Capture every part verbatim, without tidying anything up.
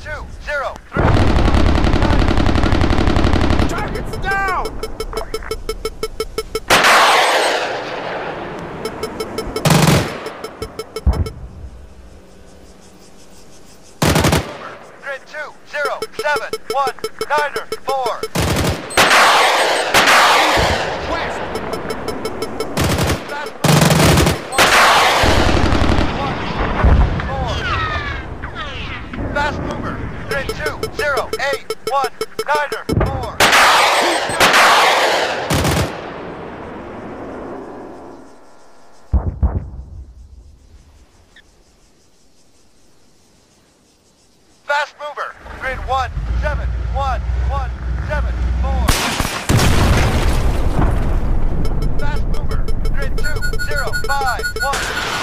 two, zero, three. Targets down! Grid two, zero, seven, one, niner, four. One, niner, four. Fast mover. Grid one, seven, one, one, seven, four. Fast mover. Grid two, zero, five, one, nine.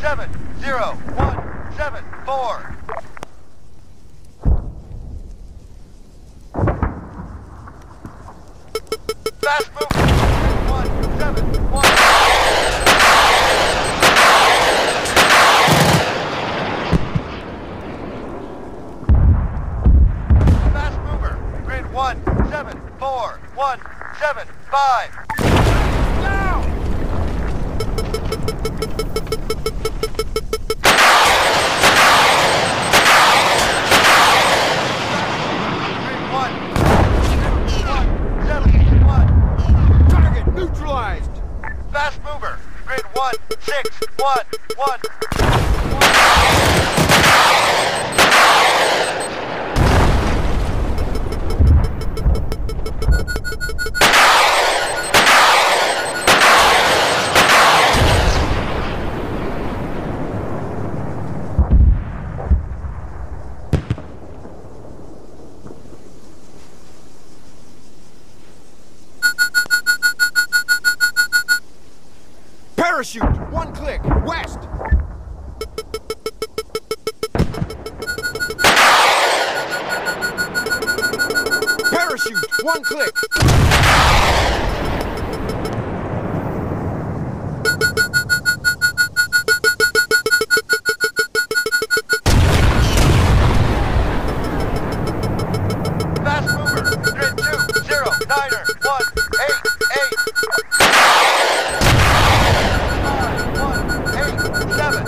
Seven, zero, one, seven, four. Fast move. One, seven, one. Fast mover. Grid one, seven, four, one, seven, five. Now. One, six, one, one, one. Parachute, one click, west. Parachute, one click. Fast mover, grid two, zero, niner, one, eight, eight. Seven.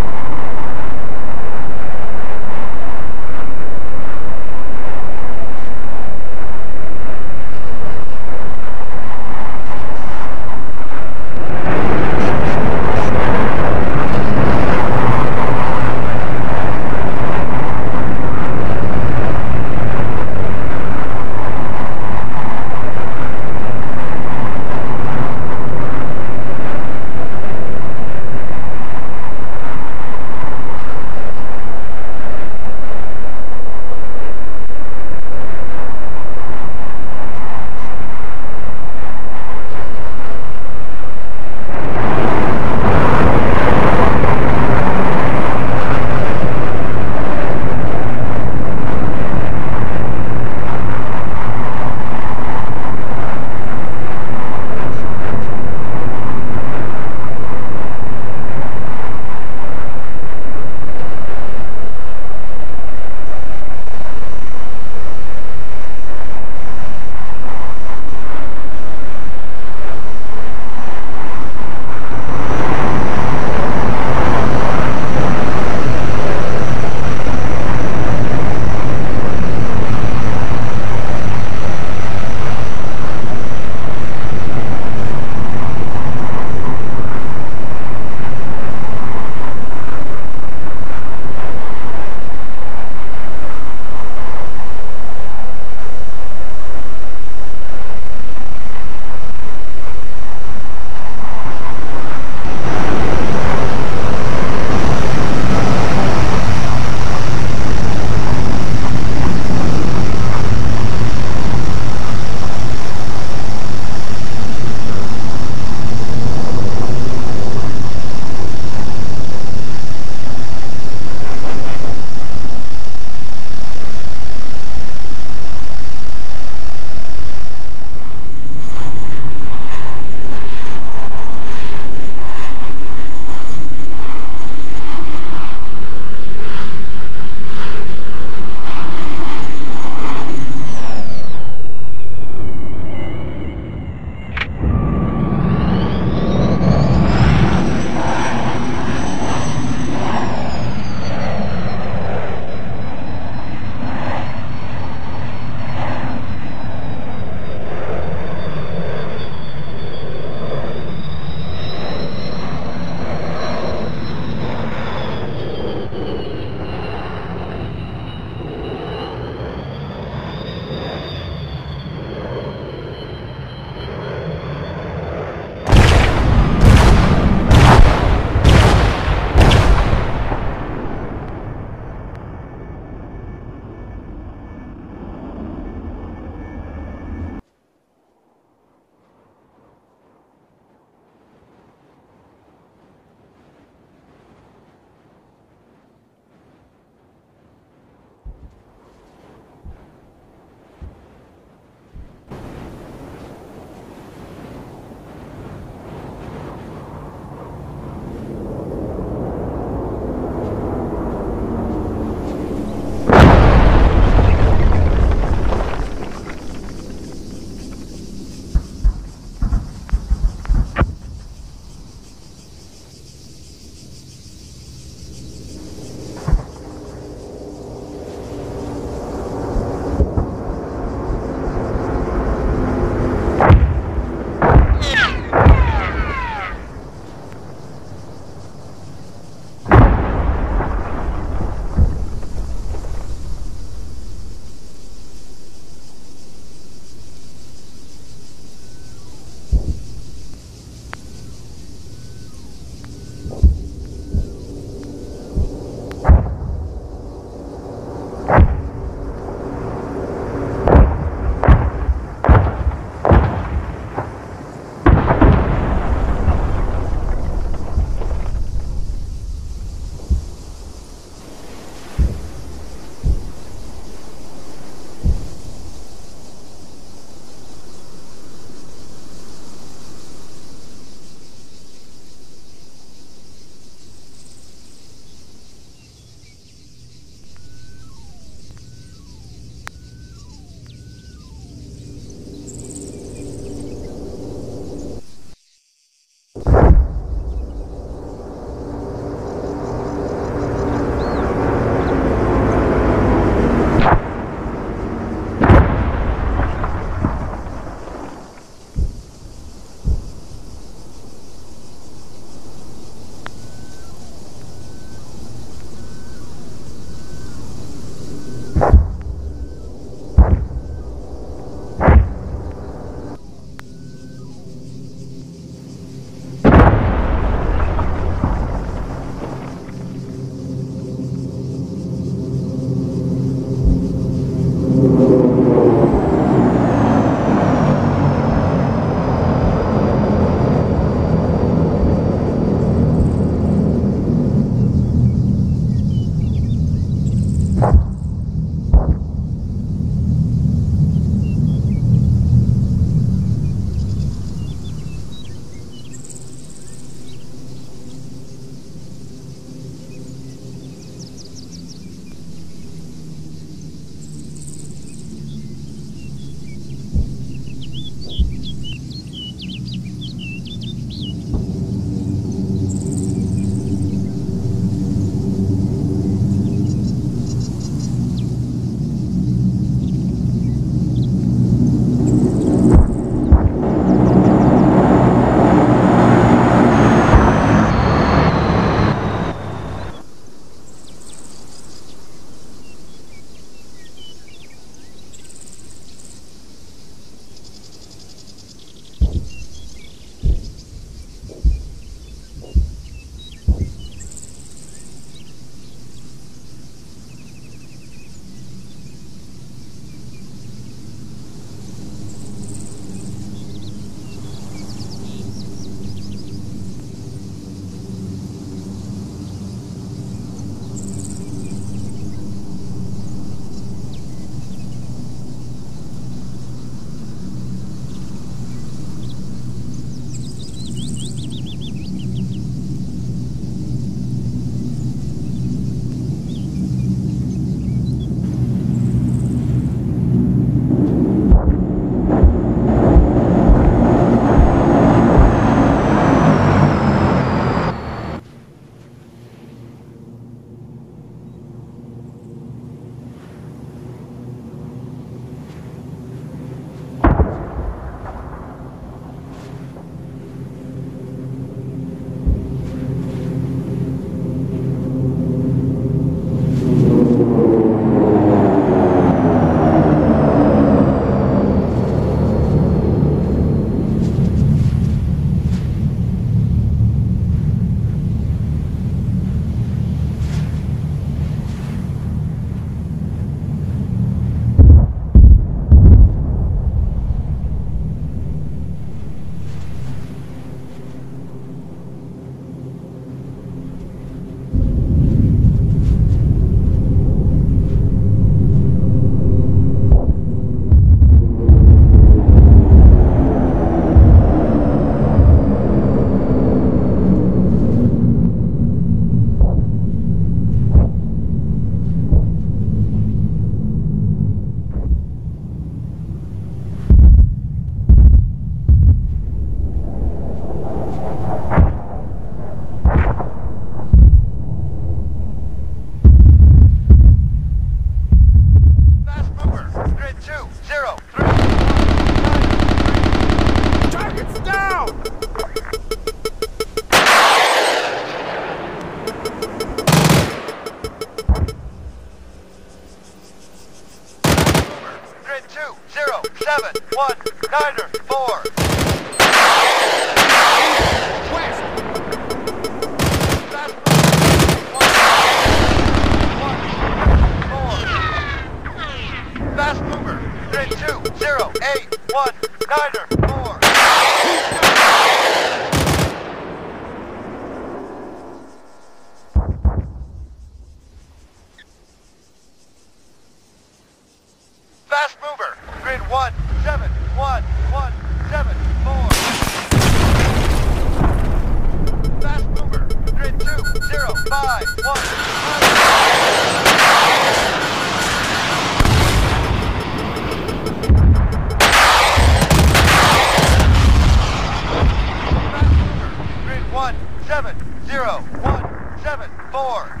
seven zero one seven four.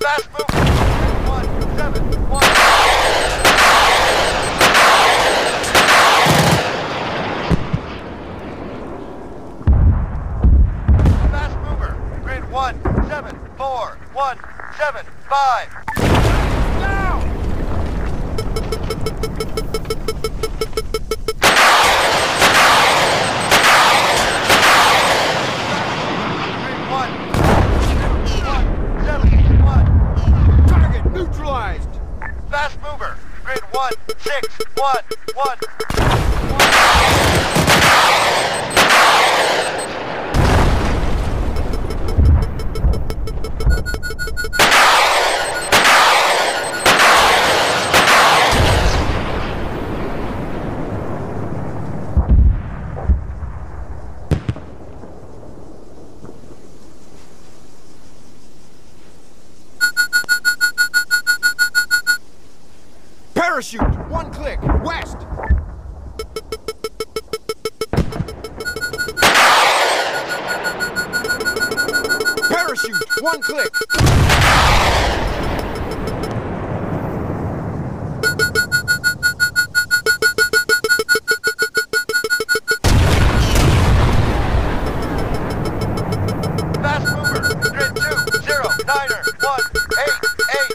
Fast move one seven one. Fast mover grid one seven four one seven five. Six, one, one, one. Parachute, one click, west. Parachute, one click. Fast mover, grid two, zero, niner, one, eight, eight.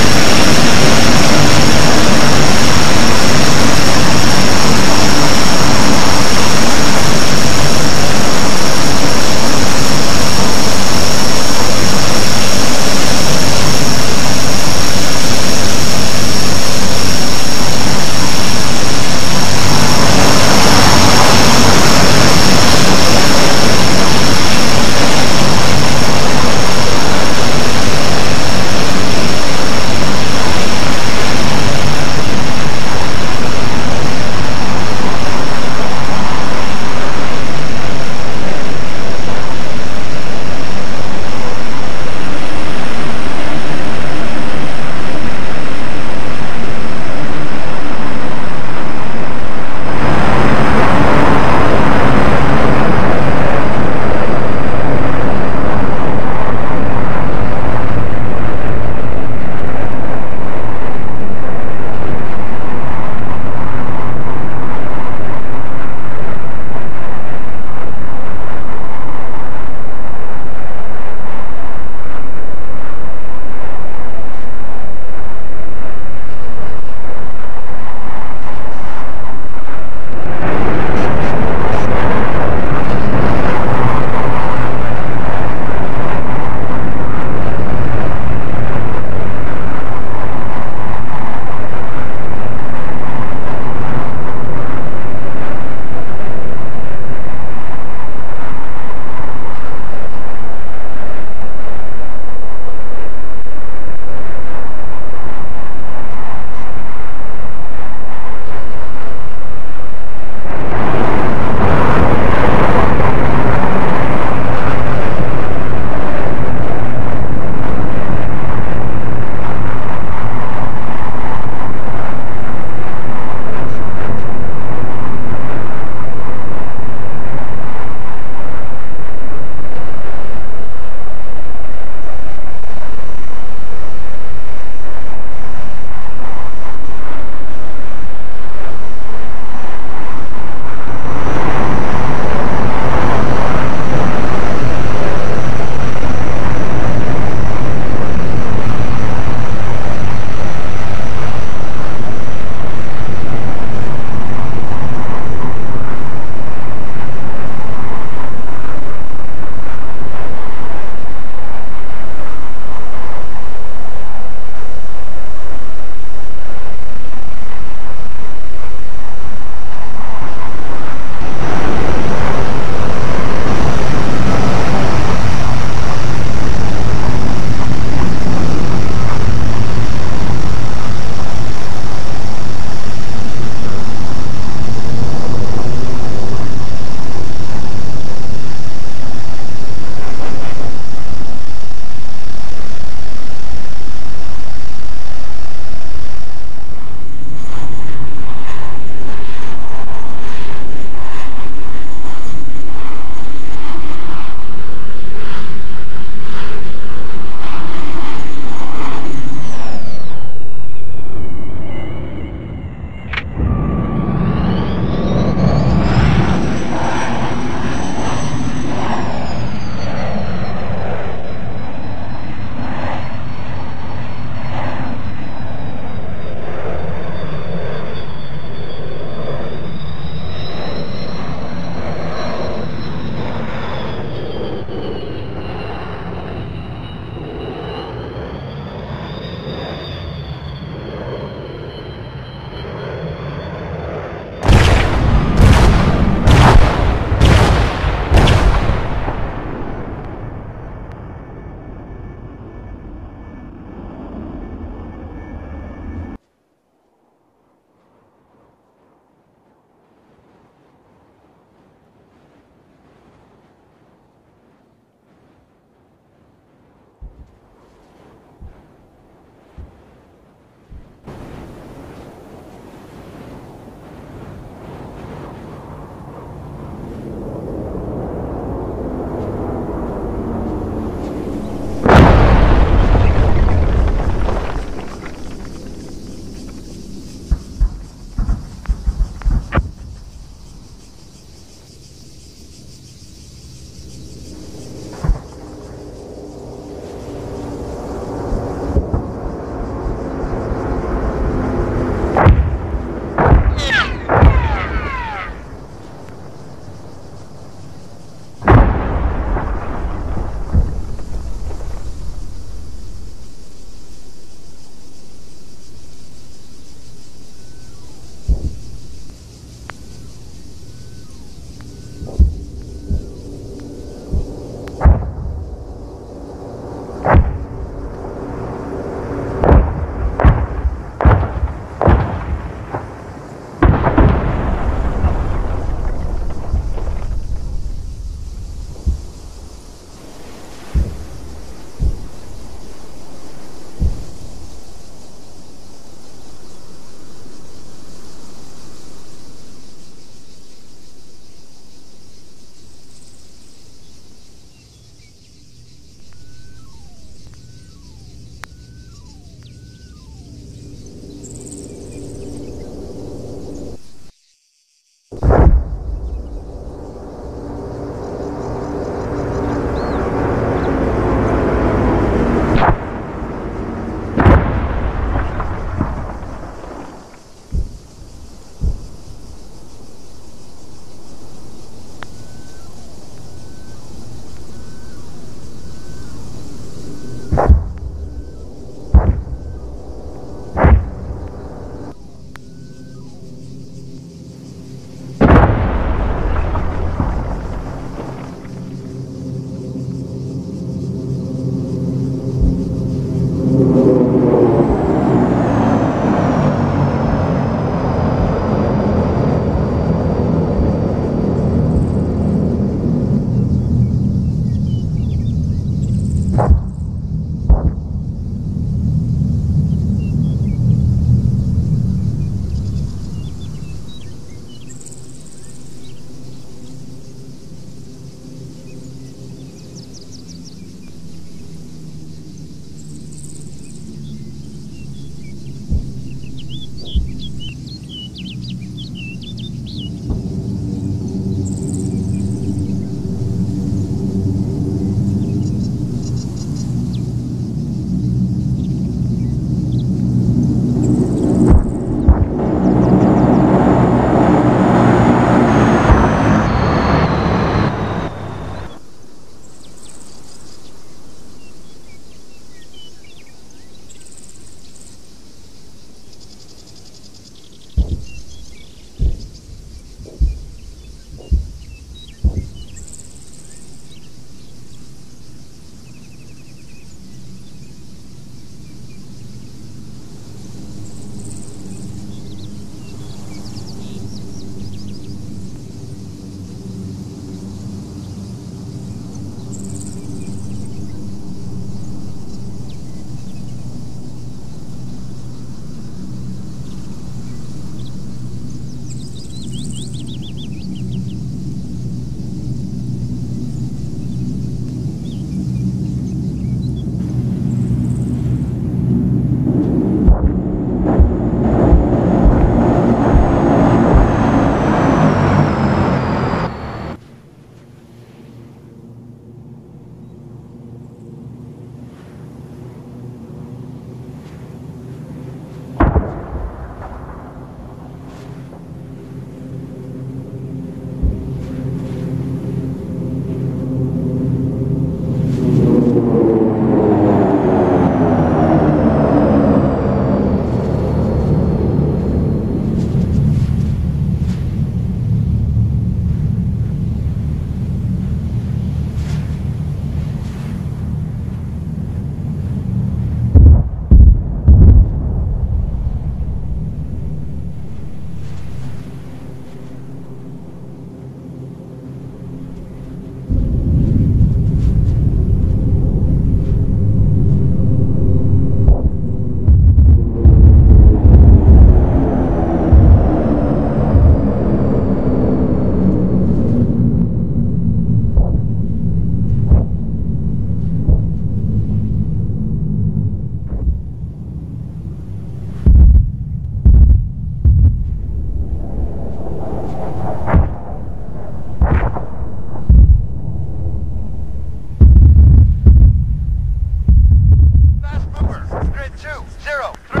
two, zero, three.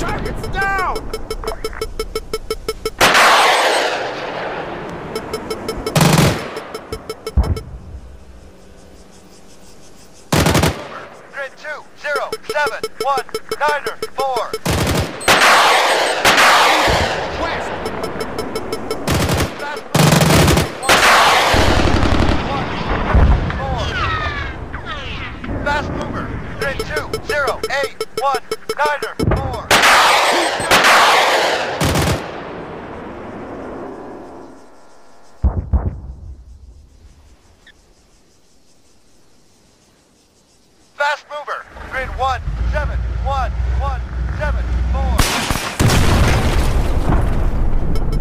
Targets down! Grid two, zero, seven, one, niner, four. one niner four. Fast mover. Grid one seven one one seven four.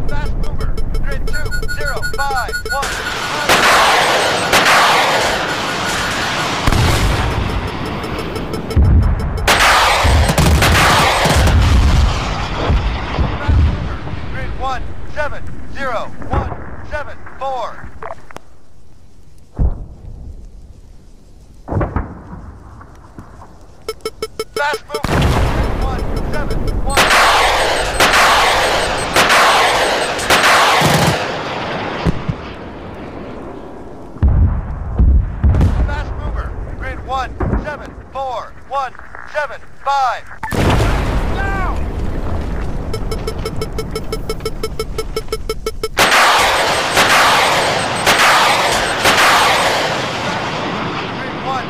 Fast mover. Grid two zero five one. seven zero one seven four. Fast move. one seven one. Fast mover. Grid one seven four one seven five. one,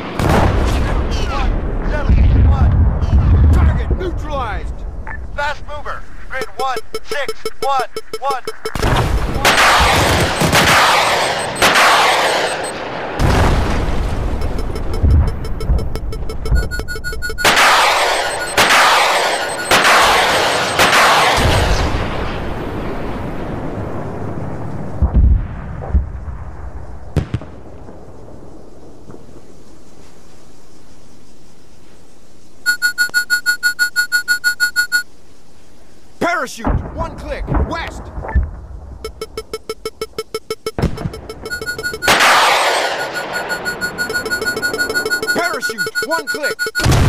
parachute, one click, west. One click.